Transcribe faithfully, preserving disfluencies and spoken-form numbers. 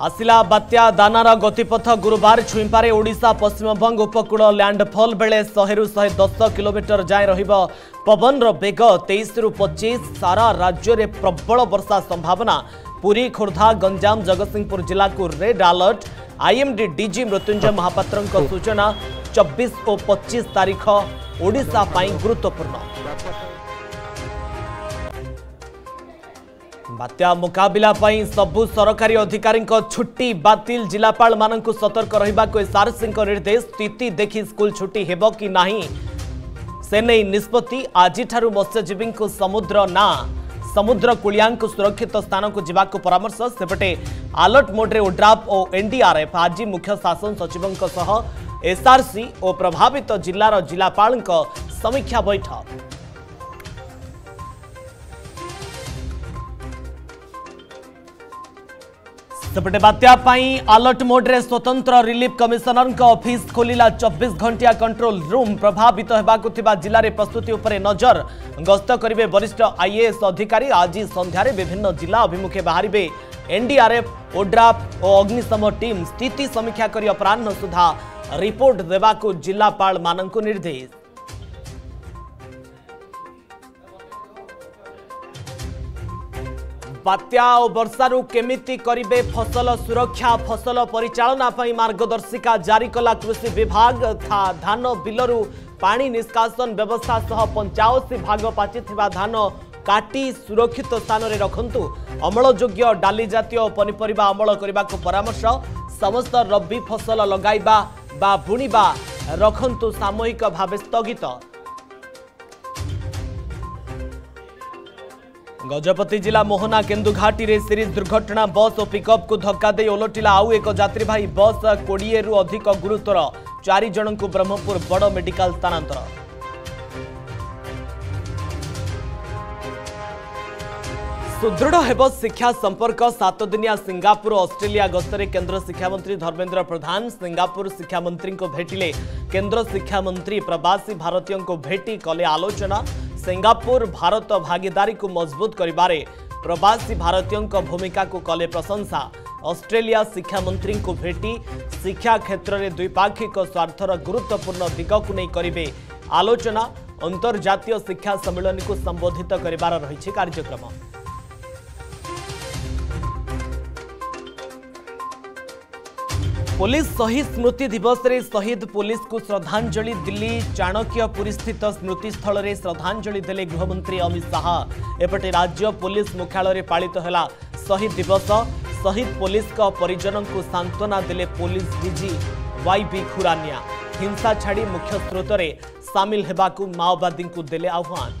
आसिला बात्या दानार गतिपथ गुरुवार छुईंपारे ओडिशा पश्चिमबंग उपकूल लैंडफॉल बेले शहे रु शहे दस किलोमीटर जाए रहिबा पवन रो बेग तेईस रु पच्चीस सारा राज्य रे प्रबल वर्षा संभावना। पुरी खोर्धा गंजाम जगतसिंहपुर जिला को red alert. IMD DG Mrityunjay Mohapatra सूचना चौबीस और पच्चीस तारीख ओडिशा पाई गुरुत्वपूर्ण। बात्या मुकाबला पाई सबु सरकारी अधिकारी छुट्टी बातिल, जिलापाल मानंकु सतर्क रहिबाकु एसआरसी को निर्देश। स्थिति देखि स्कूल छुट्टी हेबो कि नाही से नै निष्पत्ति। आजिठारु मत्स्यजीवी को समुद्र ना समुद्र कुलियां सुरक्षित स्थान को जिबाकु परामर्श। सेपटे अलर्ट मोड्रे ओड्राफ और एनडीआरएफ आज मुख्य शासन सचिवों सह एसआरसी और प्रभावित जिलार जिलापाल समीक्षा बैठक। सेपटे बात्या पाई अलर्ट मोड्रे स्वतंत्र रिलीफ कमिशनर का ऑफिस खोलिला चौबीस घंटिया कंट्रोल रूम। प्रभावित होबाकु थिबा जिले में प्रस्तुति उपरे नजर। गस्त करिवे वरिष्ठ आईएएस अधिकारी। आज संध्यारे विभिन्न जिला अभिमुखे बाहरिवे एनडीआरएफ ओड्राफ और अग्निशम टीम। स्थिति समीक्षा करी अपराह्न सुधा रिपोर्ट देबाकु जिलापाल मानंकु निर्देश। बात्या और वर्षारू केमिति करिबे फसल सुरक्षा, फसल परिचालना पई मार्गदर्शिका जारी कला कृषि विभाग। था धान बिलरू पानी निष्कासन व्यवस्था सह पंचायत भाग पाची थिबा धान काटी सुरक्षित स्थान रे रखंतु। अमल योग्य डाली जातीय पनिपरिबा अमल करिबा को परामर्श। समस्त रबी फसल लगाइबा बा बुणीबा रखंतु सामूहिक भाव स्थगित। गजपति जिला मोहना केन्दुघाटी रे सीरीज दुर्घटना। बस और पिकअप को धक्का दे ओलटिला आउ एक यात्रीवाही बस। कोड़े रु अधिक गुरुतर, चारि जन को ब्रह्मपुर बड़ मेडिकल स्थानांतर। सुदृढ़ हेब शिक्षा संपर्क। सात दिनिया सिंगापुर ऑस्ट्रेलिया गस्तरे केंद्र शिक्षामंत्री धर्मेन्द्र प्रधान सिंगापुर शिक्षामंत्री को भेटिले। केंद्र शिक्षामंत्री प्रवासी भारतीयों को भेटी कले आलोचना। सिंगापुर भारत भागीदारी को मजबूत करिबारे प्रवासी भारतीयों का भूमिका को कले प्रशंसा। ऑस्ट्रेलिया शिक्षा मंत्री को भेटी शिक्षा क्षेत्र में द्विपाक्षिक स्वार्थर गुरुत्वपूर्ण दिग को नहीं करिवे आलोचना। अंतर्जातीय शिक्षा सम्मेलन को संबोधित करिबार रहिछि कार्यक्रम। पुलिस शहीद स्मृति दिवस रे शहीद पुलिस को श्रद्धांजलि। दिल्ली चाणक्यपुरी स्थित स्मृति स्थल रे श्रद्धांजलि देले गृहमंत्री अमित शाह। एपटे राज्य पुलिस मुख्यालय रे पालित होला शहीद दिवस। शहीद पुलिस का परिजन को सांत्वना देले पुलिस डीजी वाईबी खुरानिया। हिंसा छाड़ी मुख्य स्रोत रे सामिल हेबाकू माओवादी को देले आह्वान।